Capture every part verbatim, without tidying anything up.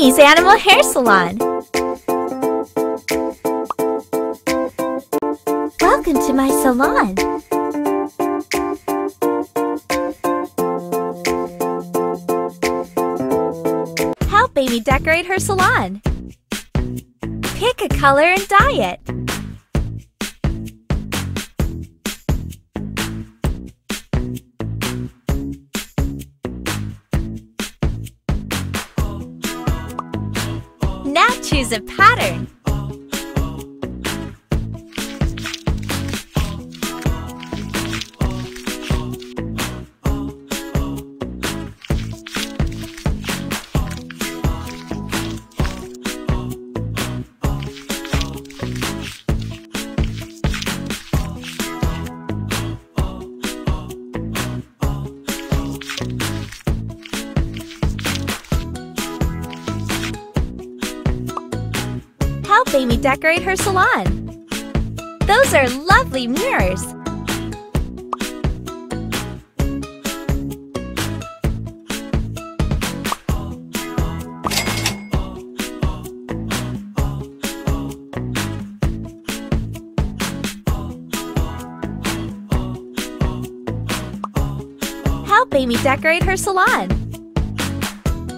Amy's Animal Hair Salon. Welcome to my salon. Help baby decorate her salon. Pick a color and dye it. Now choose a pattern. Help Amy decorate her salon. Those are lovely mirrors. Help Amy decorate her salon.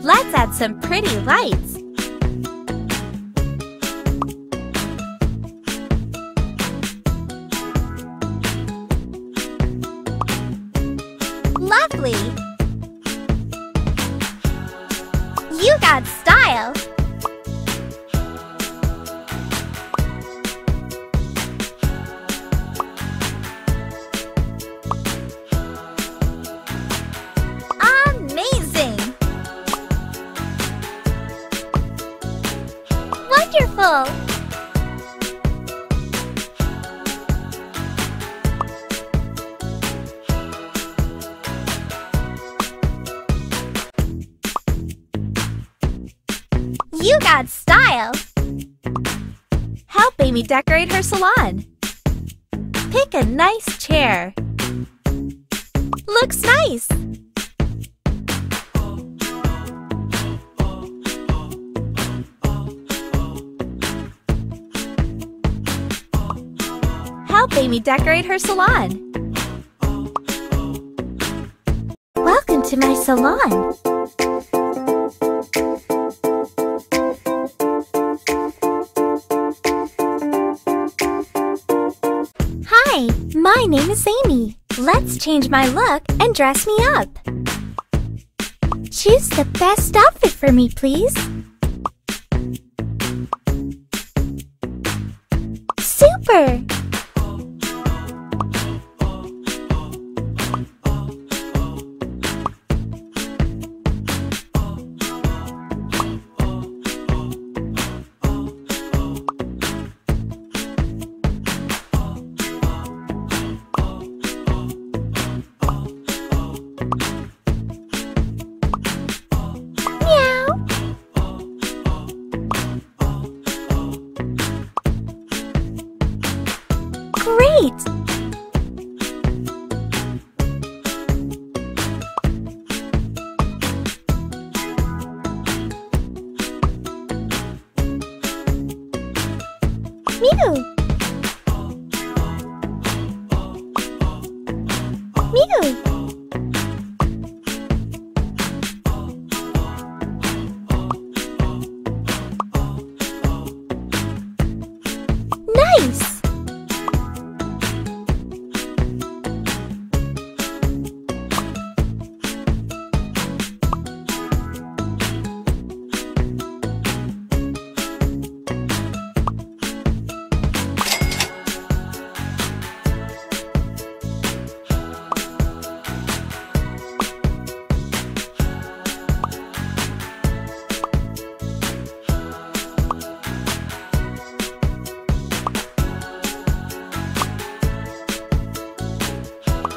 Let's add some pretty lights. Lovely! You got style! Amazing! Wonderful! You got style! Help Amy decorate her salon. Pick a nice chair. Looks nice! Help Amy decorate her salon. Welcome to my salon. Hi, my name is Amy. Let's change my look and dress me up. Choose the best outfit for me, please. Super! Great! Mew! Mew! Nice!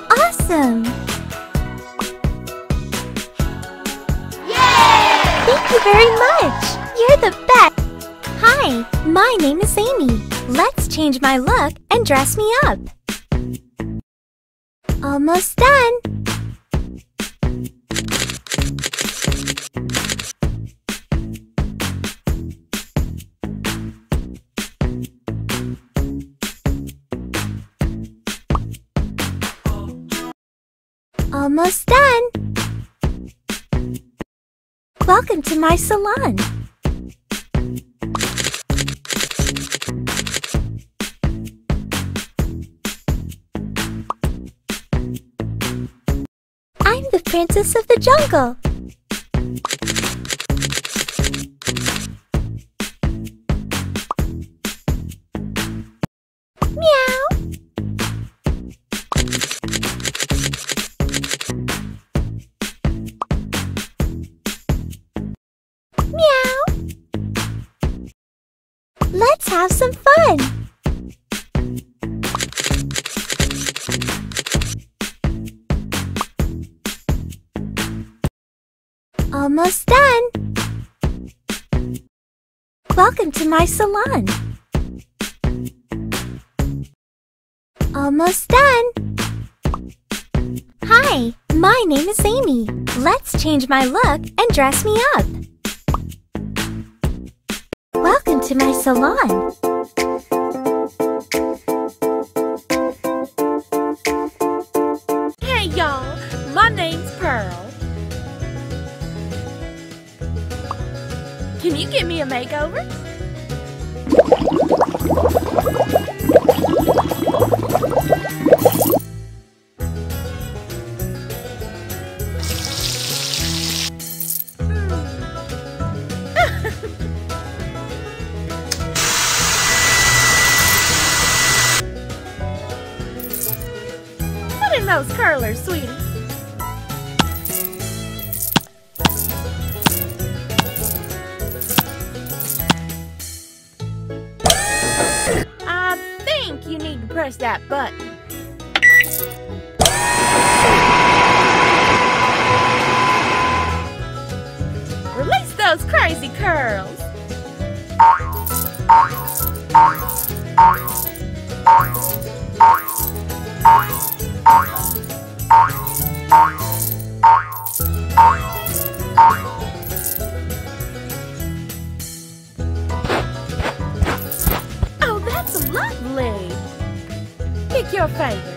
Awesome! Yay! Thank you very much! You're the best! Hi, my name is Amy. Let's change my look and dress me up. Almost done! almost done! Welcome to my salon! I'm the princess of the jungle! Let's have some fun! Almost done! Welcome to my salon! Almost done! Hi, my name is Amy. Let's change my look and dress me up. Welcome to my salon! Hey y'all, my name's Pearl. Can you give me a makeover? Those curlers, sweetie. I think you need to press that button. Release those crazy curls. Oh, that's lovely. Pick your favorite.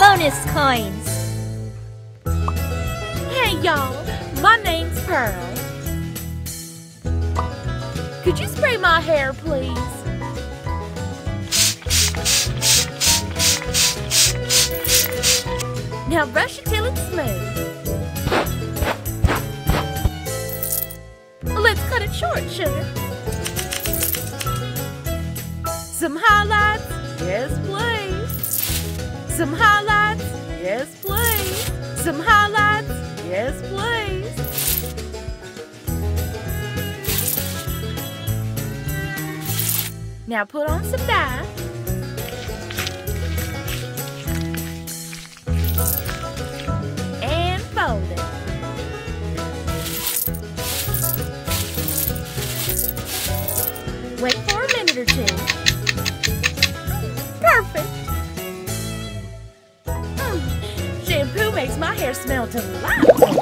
Bonus coins! Hey y'all, my name's Pearl. Could you spray my hair, please? Now brush it till it's smooth. Let's cut it short, sugar. Some highlights? Yes, please. Some highlights, yes please. Some highlights, yes please. Now put on some dye. And fold it. Wait for a minute or two. Perfect. Shampoo makes my hair smell delightful.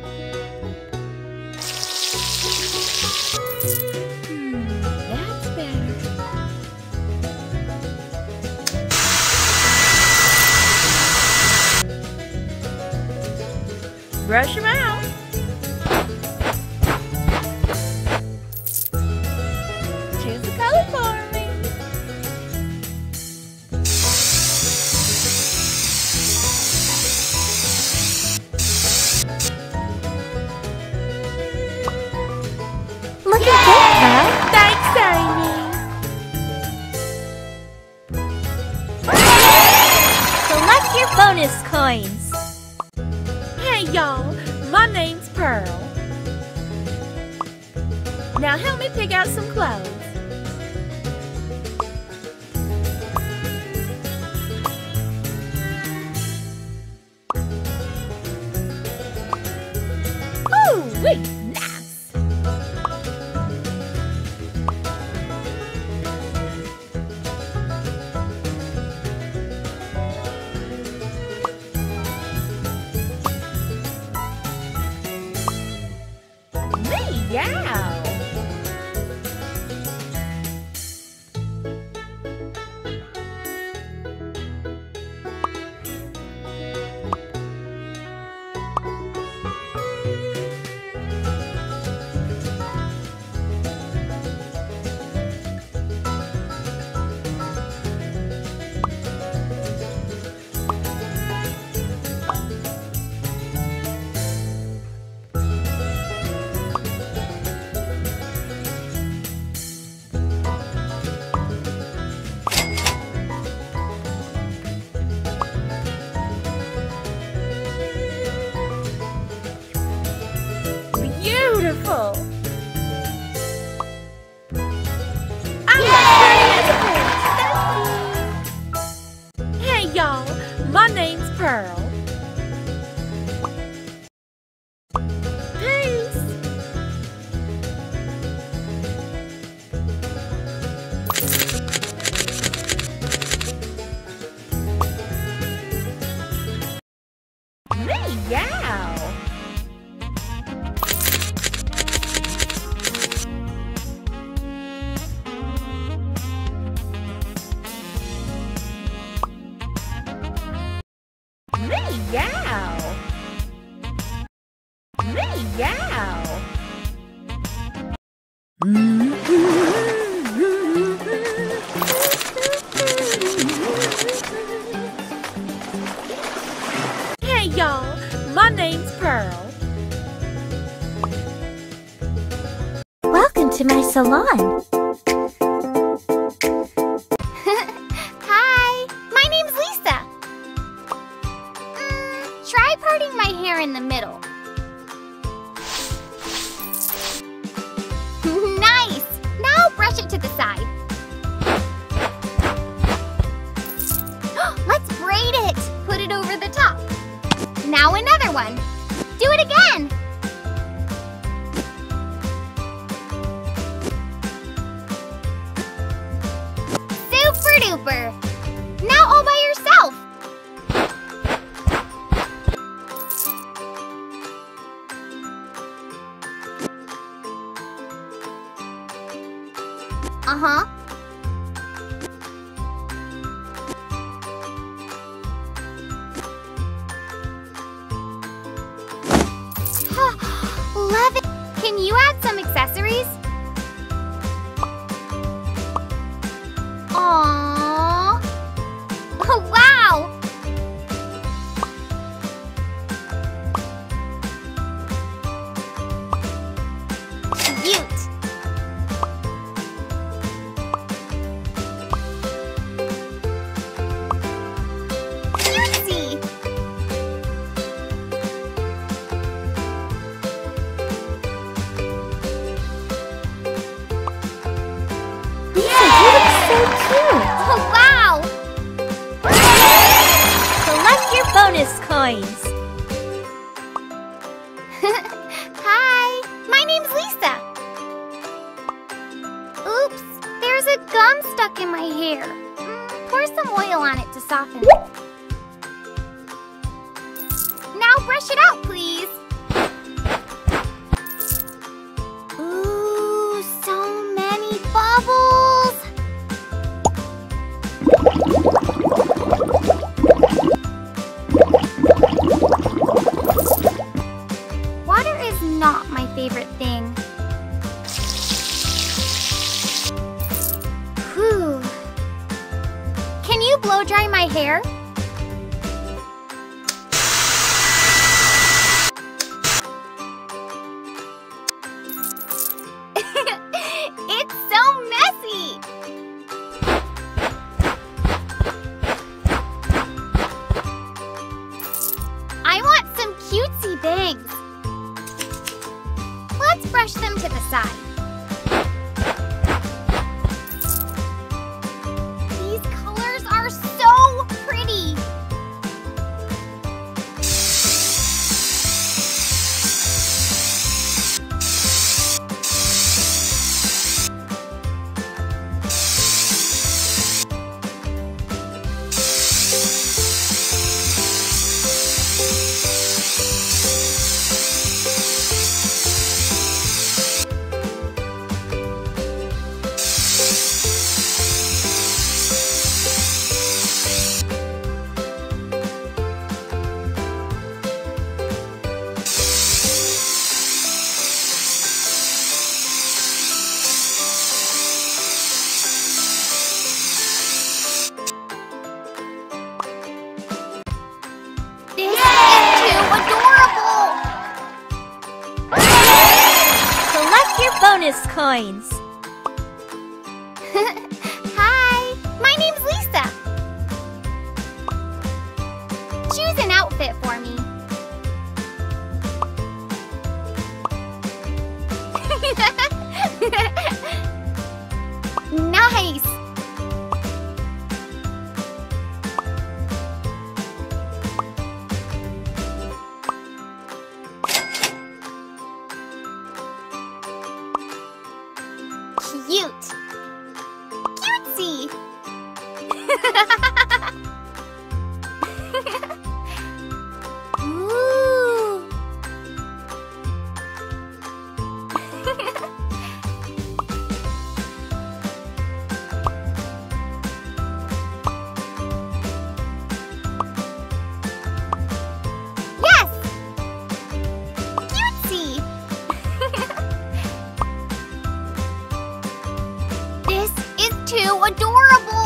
Hmm, that's better. Brush them out. Choose a color for me. Look Yay! At this, Pearl. Thanks, Amy. Collect your bonus coins. Y'all, my name's Pearl. Now help me pick out some clothes. Ooh, wait, nice. Yeah. Hey y'all, my name's Pearl. Welcome to my salon. Hi, my name's Lisa. Mm, try parting my hair in the middle. Brush it to the side. Let's braid it. Put it over the top. Now another one. Do it again. Super duper. Now all by yourself. Uh-huh. Love it! Can you add some accessories? Aww! Oh, wow! Cute! Hi, my name's Lisa. Oops, there's a gum stuck in my hair. Mm, pour some oil on it to soften it. Now brush it out, please. Ooh, so many bubbles. Let's brush them to the side. These colors are so pretty. Coins. Hi, my name's Lisa. Choose an outfit for me. Nice. Adorable!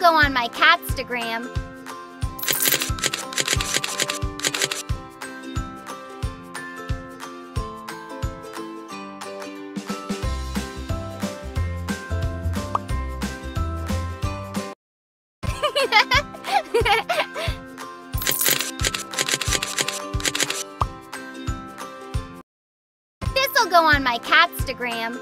Go on my Catstagram. This'll go on my Catstagram.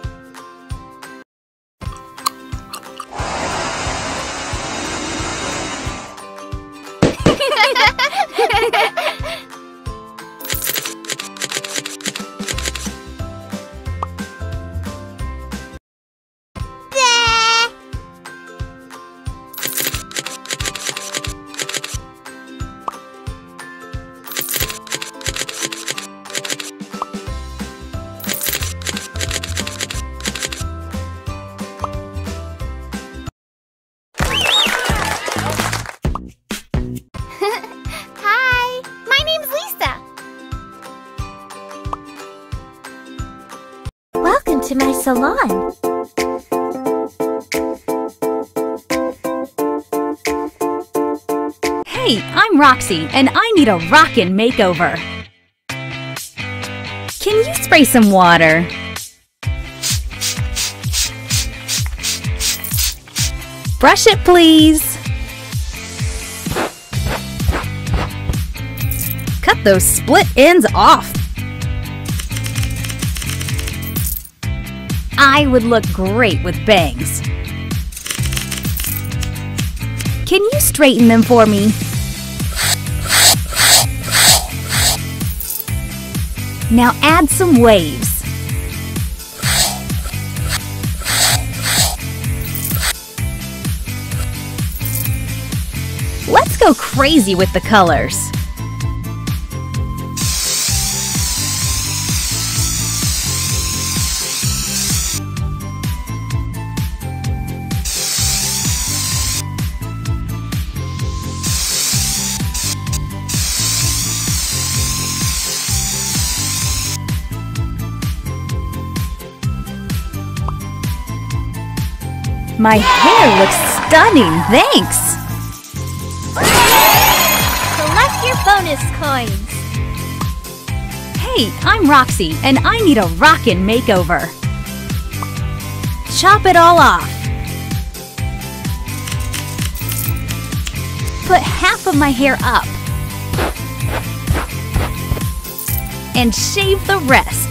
To my salon. Hey, I'm Roxy, and I need a rockin' makeover. Can you spray some water? Brush it, please. Cut those split ends off. I would look great with bangs. Can you straighten them for me? Now add some waves. Let's go crazy with the colors. My hair looks stunning, thanks! Collect your bonus coins! Hey, I'm Roxy, and I need a rockin' makeover! Chop it all off! Put half of my hair up! And shave the rest!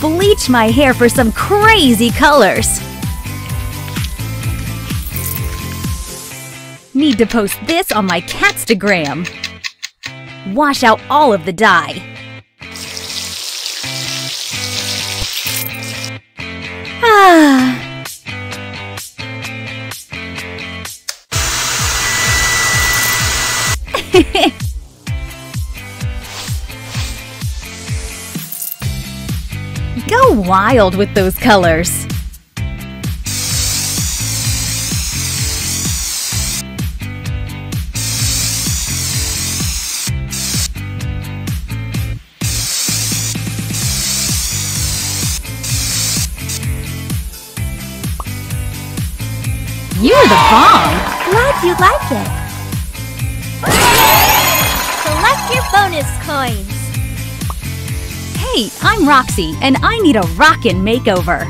Bleach my hair for some crazy colors! Need to post this on my Catstagram! Wash out all of the dye! Ah! Go wild with those colors! You're the bomb! Glad you like it! Collect your bonus coins! Hey, I'm Roxy, and I need a rockin' makeover!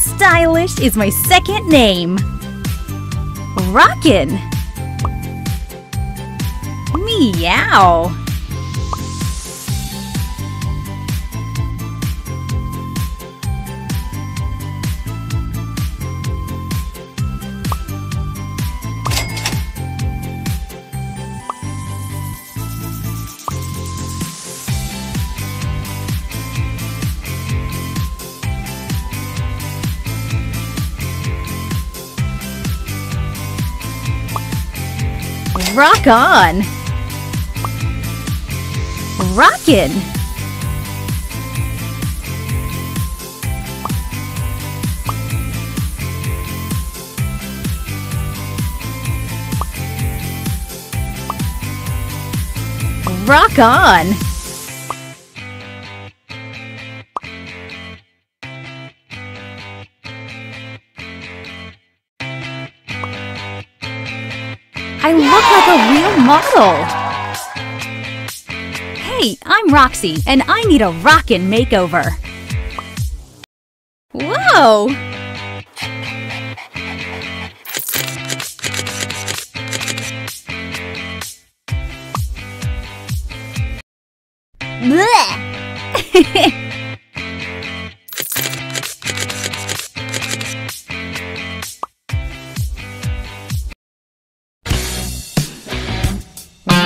Stylish is my second name! Rockin'! Meow! Rock on! Rockin'! Rock on! I look like a real model! Hey, I'm Roxy, and I need a rockin' makeover! Whoa! Blech!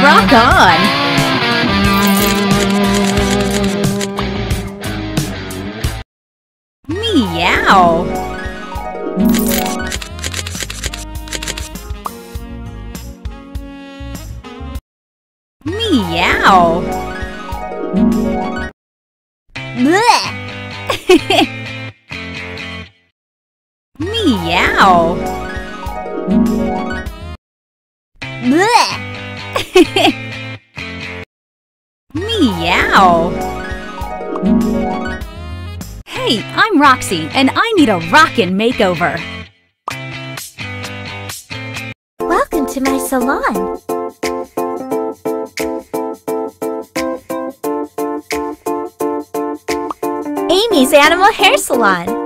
Rock on! Meow! Meow! Blech! Meow! Blech! Meow! Hey, I'm Roxy, and I need a rockin' makeover! Welcome to my salon! Amy's Animal Hair Salon!